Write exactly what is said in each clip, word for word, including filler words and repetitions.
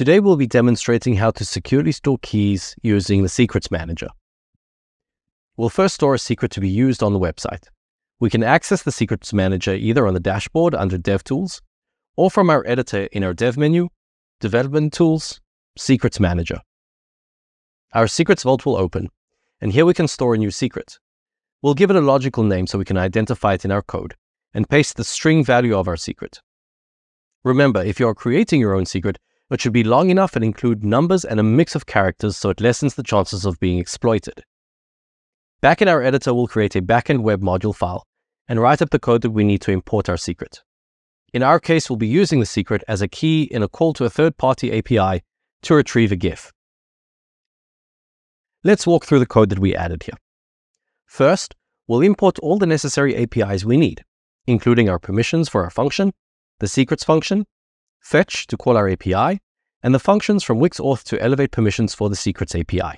Today we'll be demonstrating how to securely store keys using the Secrets Manager. We'll first store a secret to be used on the website. We can access the Secrets Manager either on the dashboard under DevTools or from our editor in our Dev menu, Development Tools, Secrets Manager. Our Secrets Vault will open, and here we can store a new secret. We'll give it a logical name so we can identify it in our code and paste the string value of our secret. Remember, if you are creating your own secret, it should be long enough and include numbers and a mix of characters so it lessens the chances of being exploited. Back in our editor, we'll create a backend web module file and write up the code that we need to import our secret. In our case, we'll be using the secret as a key in a call to a third-party A P I to retrieve a GIF. Let's walk through the code that we added here. First, we'll import all the necessary A P Is we need, including our permissions for our function, the secrets function, fetch to call our A P I, and the functions from Wix Auth to elevate permissions for the secrets A P I.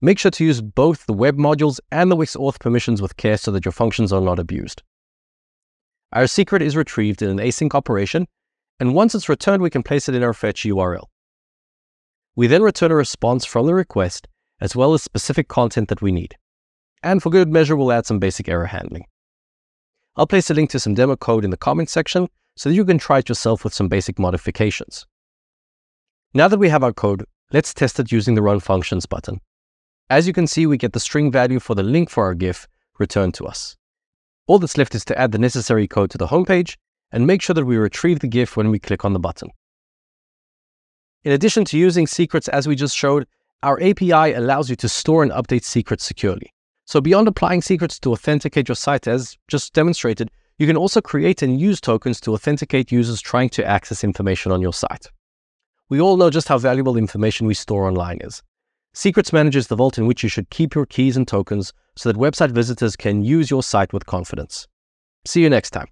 Make sure to use both the web modules and the Wix Auth permissions with care so that your functions are not abused. Our secret is retrieved in an async operation, and once it's returned, we can place it in our fetch U R L. We then return a response from the request, as well as specific content that we need. And for good measure, we'll add some basic error handling. I'll place a link to some demo code in the comments section so that you can try it yourself with some basic modifications. Now that we have our code, let's test it using the Run Functions button. As you can see, we get the string value for the link for our GIF returned to us. All that's left is to add the necessary code to the homepage and make sure that we retrieve the GIF when we click on the button. In addition to using secrets as we just showed, our A P I allows you to store and update secrets securely. So beyond applying secrets to authenticate your site as just demonstrated, you can also create and use tokens to authenticate users trying to access information on your site. We all know just how valuable the information we store online is. Secrets Manager is the vault in which you should keep your keys and tokens so that website visitors can use your site with confidence. See you next time.